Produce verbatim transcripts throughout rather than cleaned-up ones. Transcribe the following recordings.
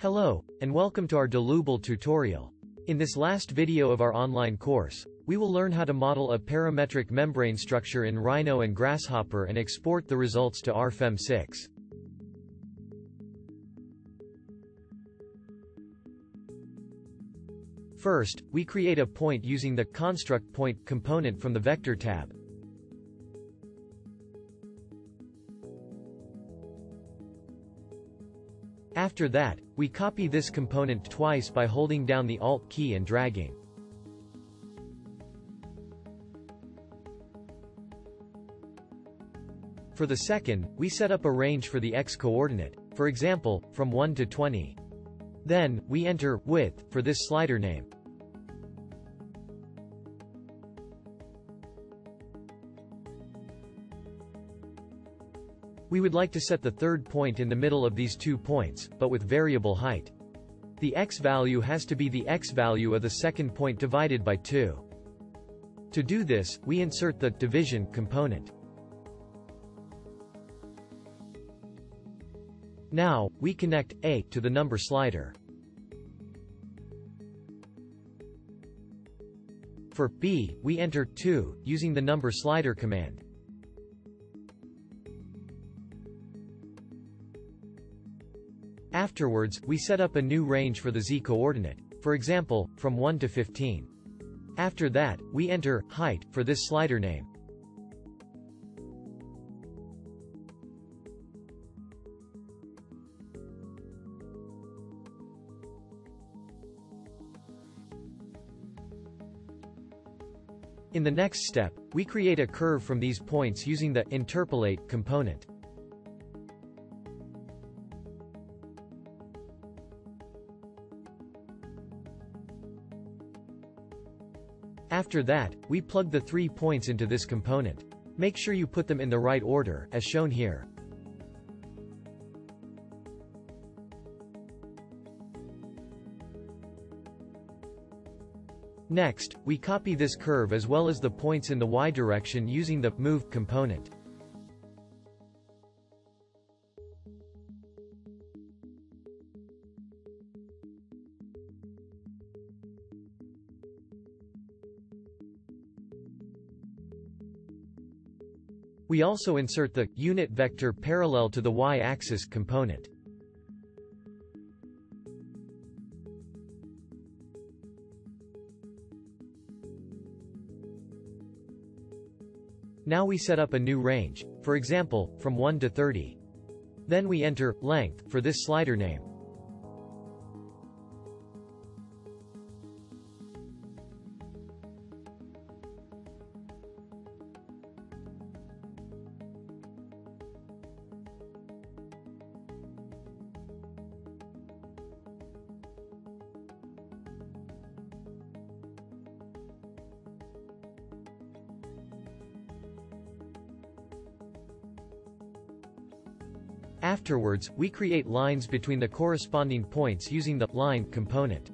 Hello, and welcome to our Dlubal tutorial. In this last video of our online course, we will learn how to model a parametric membrane structure in Rhino and Grasshopper and export the results to R F E M six. First, we create a point using the Construct Point component from the Vector tab. After that, we copy this component twice by holding down the Alt key and dragging. For the second, we set up a range for the x-coordinate, for example, from one to twenty. Then, we enter width for this slider name. We would like to set the third point in the middle of these two points, but with variable height. The x value has to be the x value of the second point divided by two. To do this, we insert the division component. Now, we connect A to the number slider. For B, we enter two, using the number slider command. Afterwards, we set up a new range for the z-coordinate, for example, from one to fifteen. After that, we enter height for this slider name. In the next step, we create a curve from these points using the interpolate component. After that, we plug the three points into this component. Make sure you put them in the right order, as shown here. Next, we copy this curve as well as the points in the y direction using the move component. We also insert the unit vector parallel to the y-axis component. Now we set up a new range, for example, from one to thirty. Then we enter length for this slider name. Afterwards, we create lines between the corresponding points using the line component.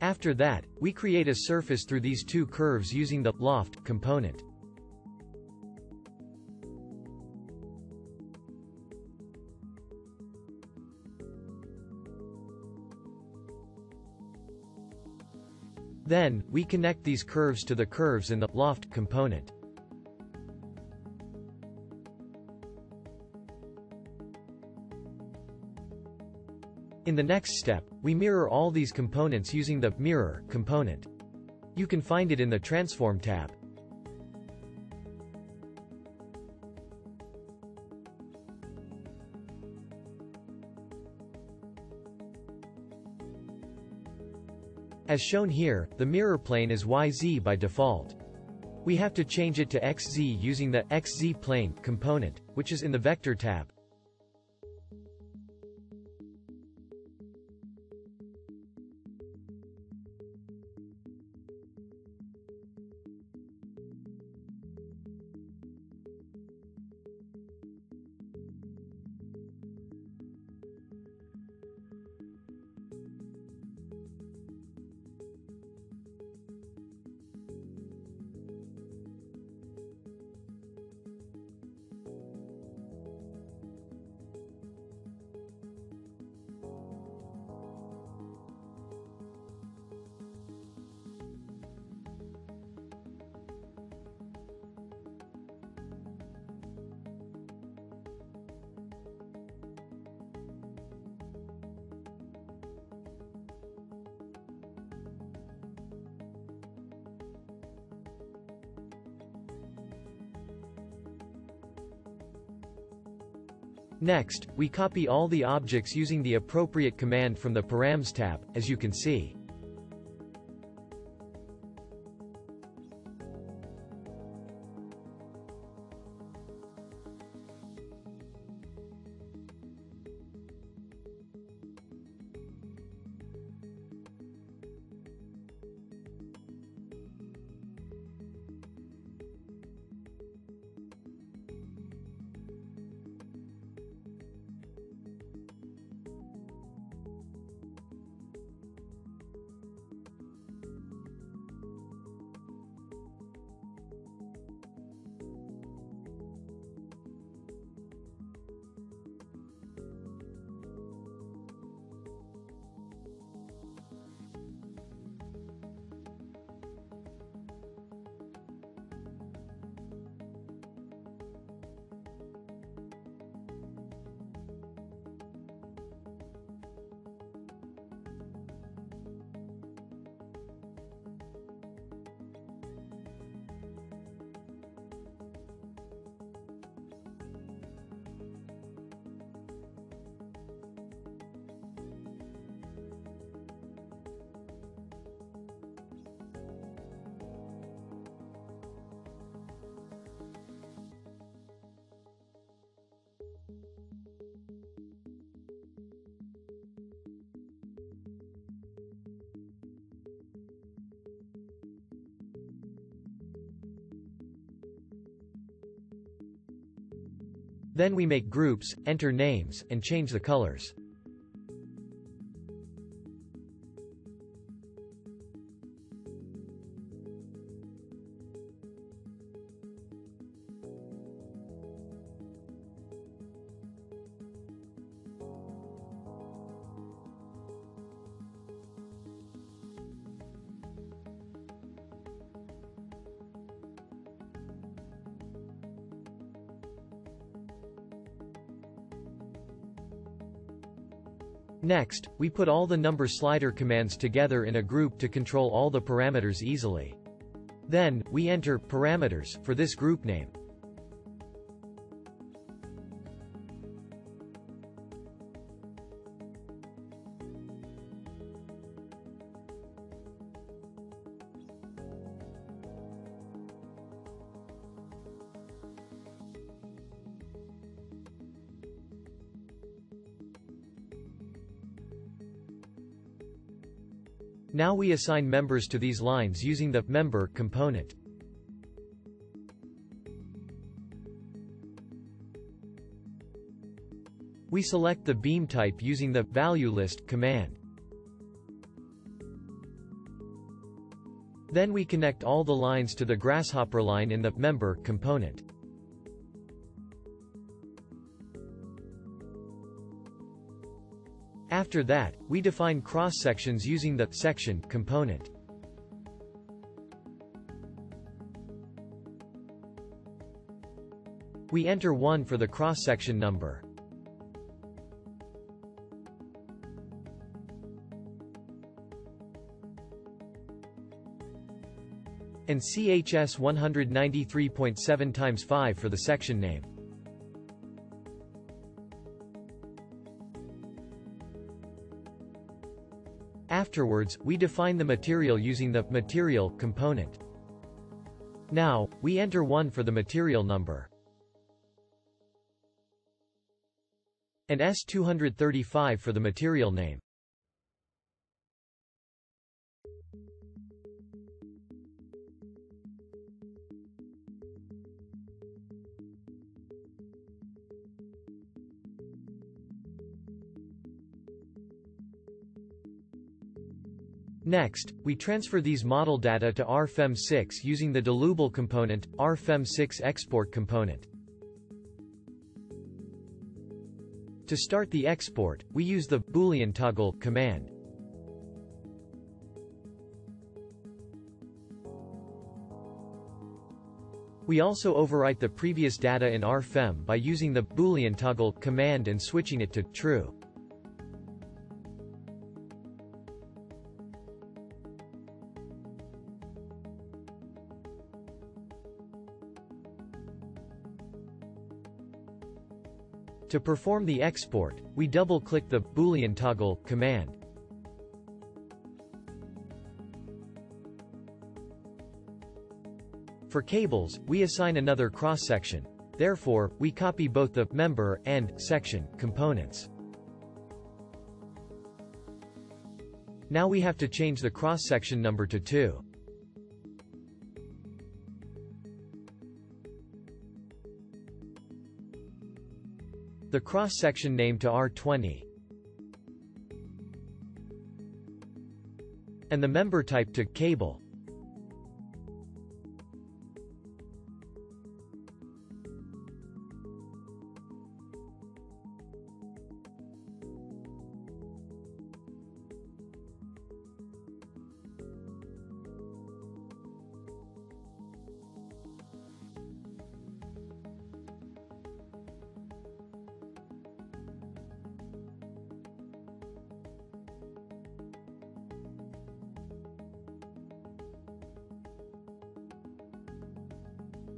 After that, we create a surface through these two curves using the loft component. Then, we connect these curves to the curves in the loft component. In the next step, we mirror all these components using the mirror component. You can find it in the Transform tab. As shown here, the mirror plane is Y Z by default. We have to change it to X Z using the X Z plane component, which is in the Vector tab. Next, we copy all the objects using the appropriate command from the Params tab, as you can see. Then we make groups, enter names, and change the colors. Next, we put all the number slider commands together in a group to control all the parameters easily. Then, we enter parameters for this group name. Now we assign members to these lines using the member component. We select the beam type using the value list command. Then we connect all the lines to the Grasshopper line in the member component. After that, we define cross-sections using the section component. We enter one for the cross-section number. And C H S one ninety-three point seven times five for the section name. Afterwards, we define the material using the material component. Now, we enter one for the material number. And S two thirty-five for the material name. Next, we transfer these model data to R F E M six using the Dlubal component, R F E M six export component. To start the export, we use the Boolean toggle command. We also overwrite the previous data in R F E M by using the Boolean toggle command and switching it to true. To perform the export, we double-click the Boolean toggle command. For cables, we assign another cross-section. Therefore, we copy both the member and section components. Now we have to change the cross-section number to two. The cross-section name to R twenty. And the member type to cable.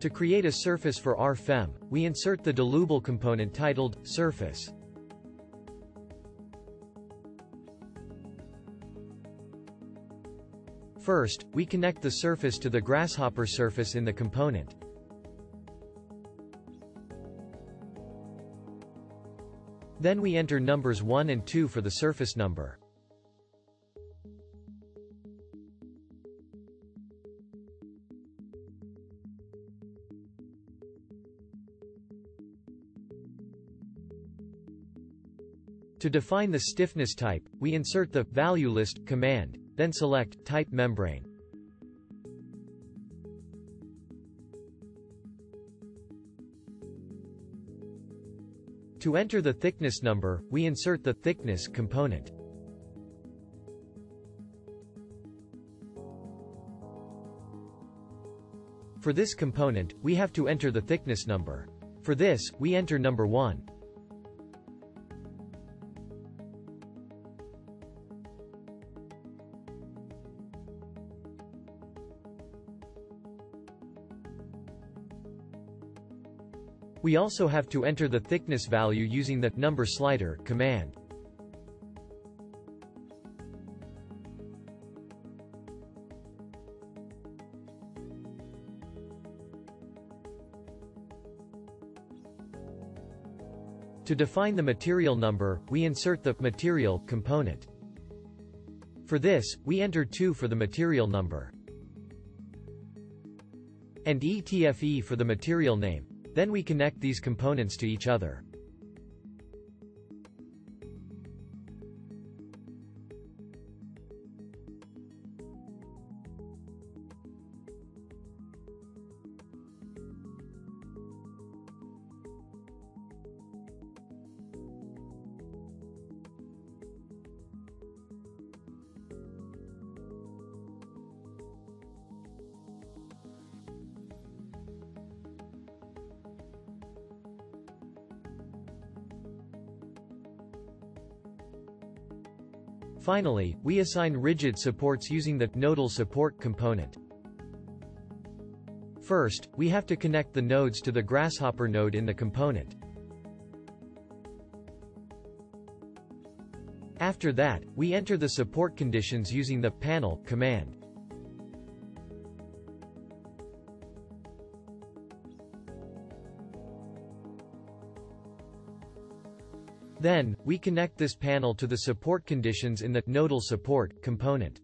To create a surface for R F E M, we insert the Dlubal component titled Surface. First, we connect the surface to the Grasshopper surface in the component. Then we enter numbers one and two for the surface number. To define the stiffness type, we insert the value list command, then select type membrane. To enter the thickness number, we insert the thickness component. For this component, we have to enter the thickness number. For this, we enter number one. We also have to enter the thickness value using the number slider command. To define the material number, we insert the material component. For this, we enter two for the material number and E T F E for the material name. Then we connect these components to each other. Finally, we assign rigid supports using the Nodal Support component. First, we have to connect the nodes to the Grasshopper node in the component. After that, we enter the support conditions using the Panel command. Then, we connect this panel to the support conditions in the Nodal Support component.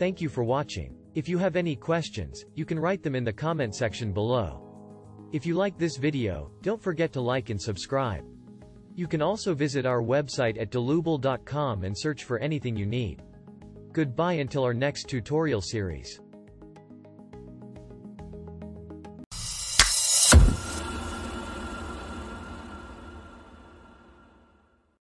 Thank you for watching. If you have any questions, you can write them in the comment section below. If you like this video, don't forget to like and subscribe. You can also visit our website at dlubal dot com and search for anything you need. Goodbye until our next tutorial series.